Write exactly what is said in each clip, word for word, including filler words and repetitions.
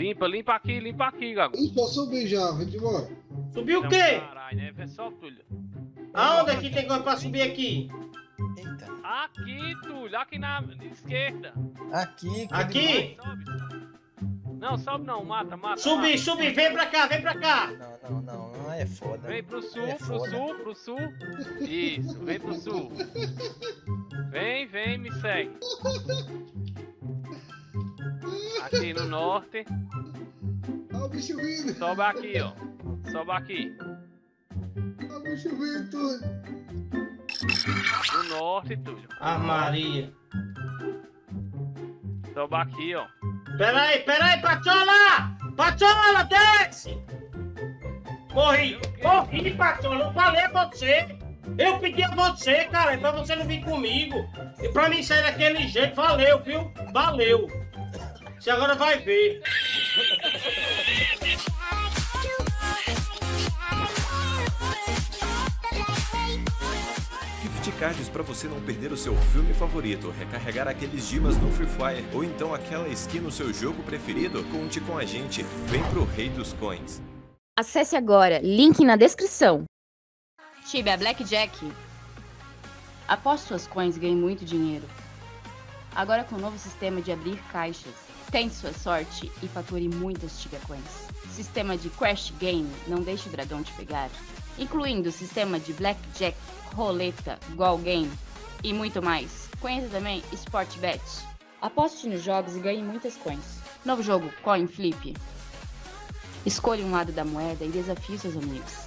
Limpa, limpa aqui, limpa aqui, Gago. Ih, eu subi já, vem de boa. Subiu o quê? Caralho, né? É só, Túlio. Aonde aqui tem coisa pra subir aqui? Eita. Aqui, Túlio, aqui na esquerda. Aqui, cara. Aqui? Não, sobe não, mata, mata. Subi, subi, vem pra cá, vem pra cá. Não, não, não, é foda. Vem pro sul, é pro sul, pro sul. Isso, vem pro sul. Vem, vem, me segue. Aqui no norte. Olha o bicho vindo. Sobe aqui, ó. Sobe aqui. Olha o bicho vindo, Túlio. No norte, Túlio. Ah, Maria. Sobe aqui, ó. Peraí, peraí, Pachola! Pachola, desce! Corri, corri, Pachola, eu falei pra você! Eu pedi a você, cara, pra você não vir comigo! E pra mim sair daquele jeito, valeu, viu? Valeu! Você agora vai ver! Cards para você não perder o seu filme favorito, recarregar aqueles gemas no Free Fire ou então aquela skin no seu jogo preferido, conte com a gente, vem pro Rei dos Coins. Acesse agora, link na descrição. Tibia Blackjack. Aposte suas coins e ganhe muito dinheiro. Agora com o novo sistema de abrir caixas, tente sua sorte e fature muitas Tibia Coins. Sistema de Crash Game, não deixe o dragão te pegar, incluindo o sistema de Blackjack, Roleta, Gol Game e muito mais. Conheça também Sportbet. Aposte nos jogos e ganhe muitas coins. Novo jogo, Coin Flip. Escolha um lado da moeda e desafie seus amigos.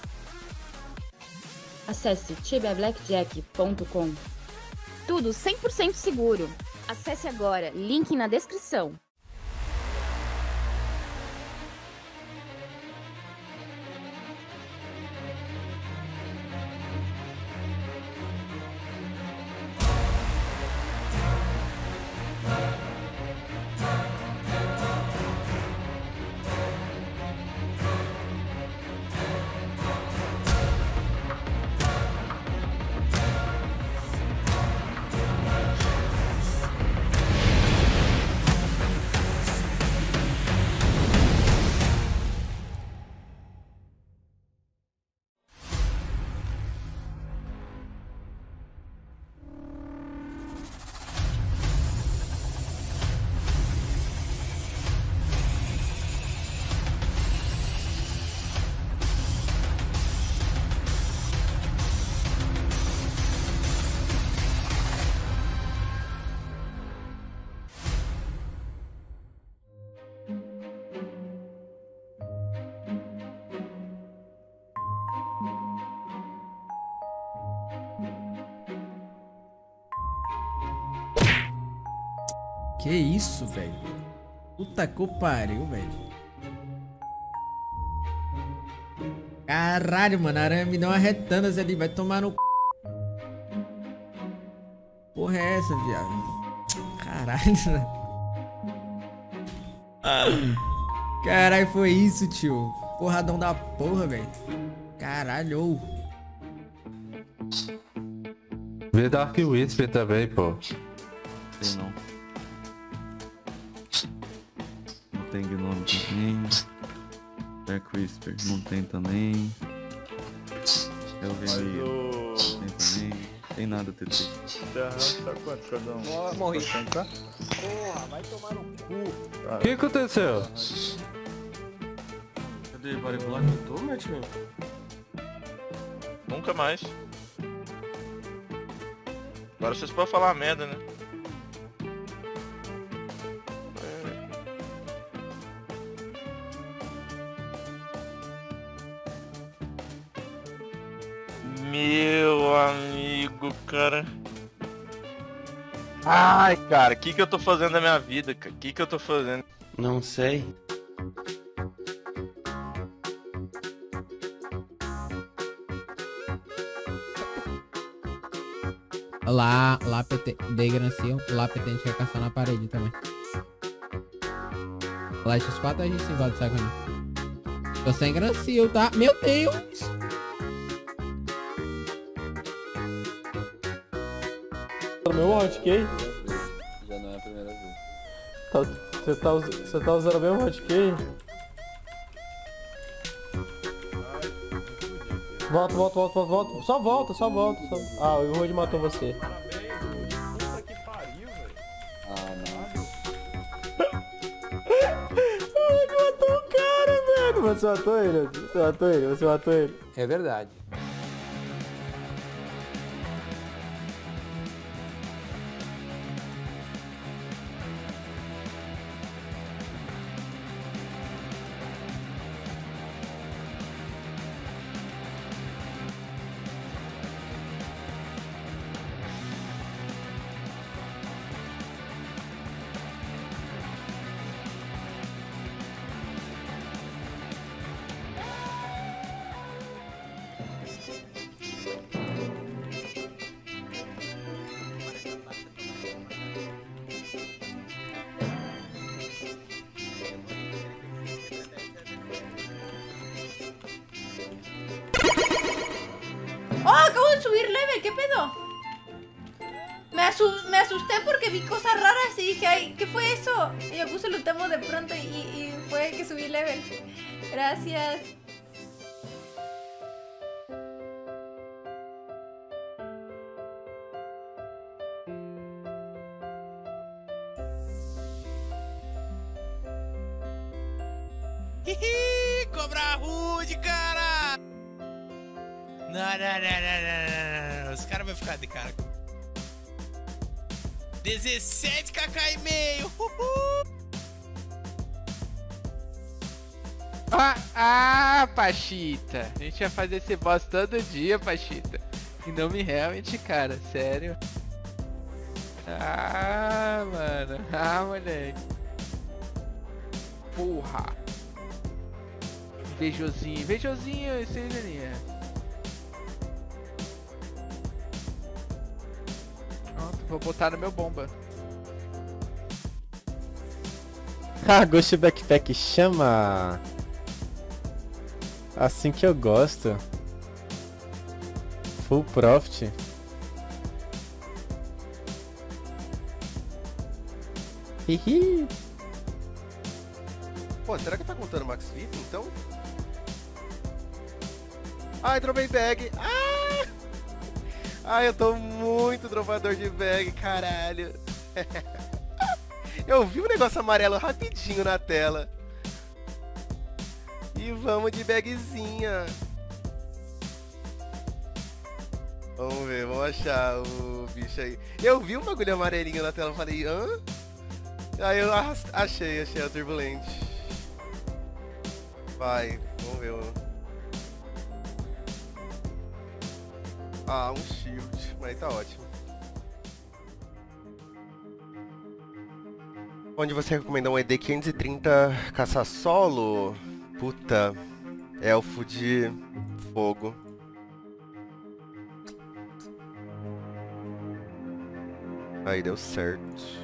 Acesse tibia blackjack ponto com. Tudo cem por cento seguro. Acesse agora, link na descrição. Que isso, velho? Puta que pariu, velho. Caralho, mano, a aranha me deu uma retandas ali, vai tomar no c... Porra é essa, viado? Caralho. Caralho, foi isso, tio. Porradão da porra, velho. Caralho. Vê Dark Whisper também, pô. Sei não. Não tem Gnome também. Dark Whisper não tem também. É o vermelho. Não tem também. Tem nada, T T. Tá quanto cada um? Morri. Porra, vai tomar um cu. O que aconteceu? Cadê o Body Block? Eu tô, meu time? Nunca mais. Agora vocês podem falar merda, né? Meu amigo, cara. Ai, cara, o que que eu tô fazendo da minha vida, cara? O que que eu tô fazendo? Não sei. Lá, lá, degranciam. Lá, pretende recaçar na parede também. Lá, X quatro a gente se embora de sacanagem. Tô sem grancil, tá? Meu Deus! Meu Hotkey. Já não é a primeira vez. Tá. Você tá, você tá usando o mesmo hotkey? Volta, volta, volta, volta, volta. Só volta, só volta. Só... Ah, o Rude matou você. Você matou ele, você matou ele, você matou ele. É verdade. ¿Qué pedo? Me, asus me asusté porque vi cosas raras y dije, ay, ¿qué fue eso? Y yo puse los temos de pronto y, y fue que subí level. Gracias. Cobra Rude, cara! No, no, no, no, no. Os caras vão ficar de cara. dezessete k k e meio. Uhul. Ah, ah, Pachita. A gente ia fazer esse boss todo dia, Pachita. E não me realmente, cara. Sério. Ah, mano. Ah, moleque. Porra. Invejosinho. Invejosinho, isso aí, velhinha. Vou botar no meu bomba. Ah, Ghost backpack chama. Assim que eu gosto. Full profit. Hihi. Pô, será que tá contando Max Fit então? Ai, dropei bag. Ah! Ai, eu tô muito dropador de bag, caralho. Eu vi um negócio amarelo rapidinho na tela. E vamos de bagzinha. Vamos ver, vamos achar o bicho aí. Eu vi um bagulho amarelinho na tela, falei, hã? Aí eu achei, achei a turbulente. Vai, vamos ver, mano. Ah, um shield, mas tá ótimo. Onde você recomenda um E D quinhentos e trinta caça solo? Puta, elfo de fogo. Aí deu certo.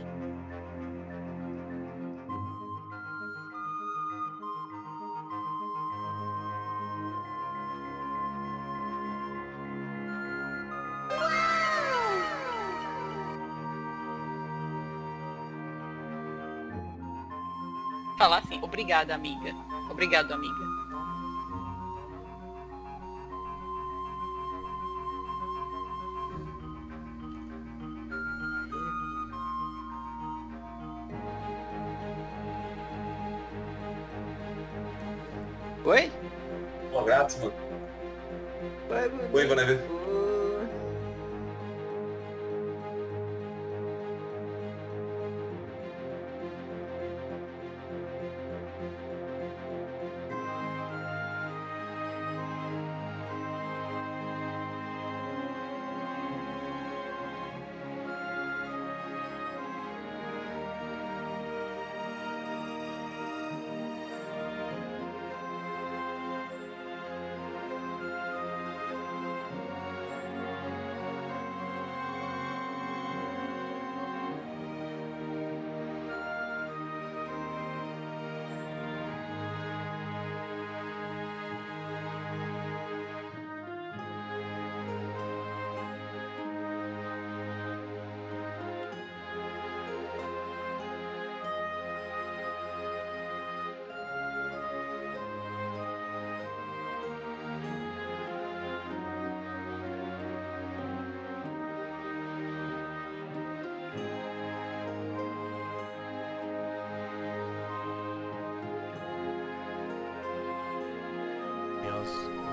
Falar assim, obrigada, amiga. Obrigado, amiga. Oi? Ó, grato, mano. Oi, Vaneve.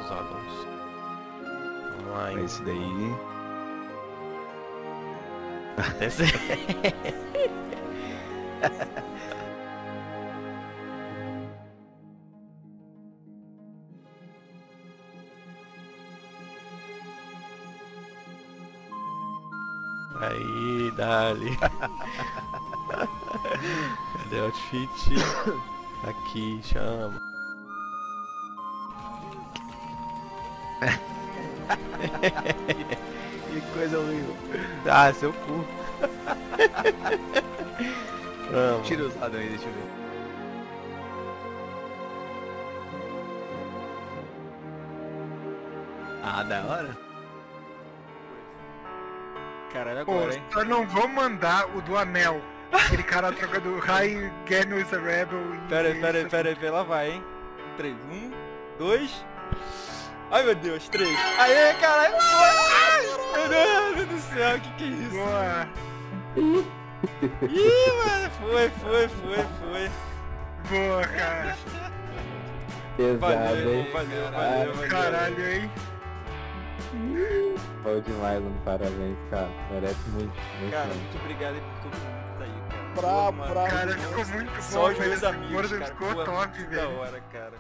os addons. Vamos lá, hein? Esse daí. Esse... Aí, dali. Cadê o outfit? Aqui, chama. Que coisa horrível. Ah, seu cu. Vamos. Tira os addons aí, deixa eu ver. Ah, da hora. Caralho, agora, hein? Só não vou mandar o do anel. Aquele cara troca do Rai, Kenneth Rebel. Pera aí, pera aí, pera aí, lá vai, hein? três, um, dois. Ai meu Deus, três. Aê, caralho! Meu Deus do céu, que que é isso? Boa! Ih, mano, foi, foi, foi, foi. Boa, cara. Pesado, valeu, hein? Valeu, valeu, valeu. Caralho, hein? Foi demais, mano. Parabéns, cara. Merece muito. muito cara, muito, muito obrigado por todo mundo aí, cara. Bravo, bravo. Cara, cara ficou muito bom. Só os meus amigos, cara. Ficou boa, top, velho. Da hora, cara.